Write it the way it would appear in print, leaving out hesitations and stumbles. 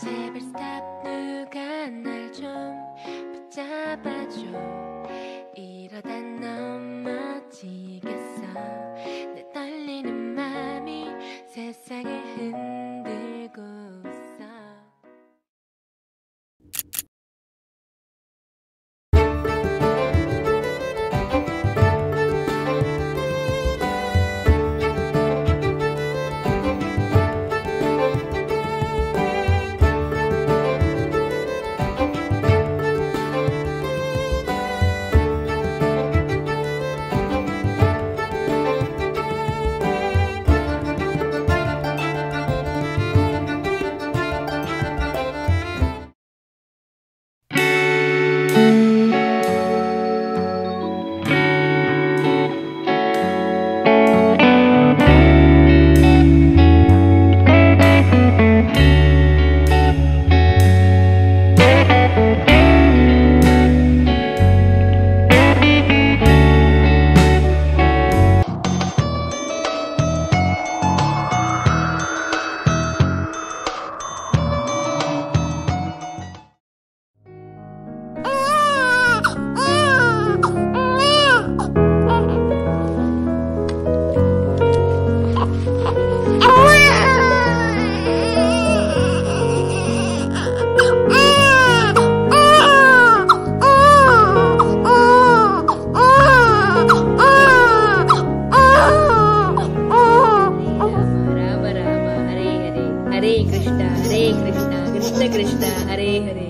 제발 stop. 누가 날 좀 붙잡아줘. 이러다 넘어지겠어. 내 떨리는 맘이 세상을 흔들고 있어. Hare Krishna, Krishna Krishna, Hare Hare.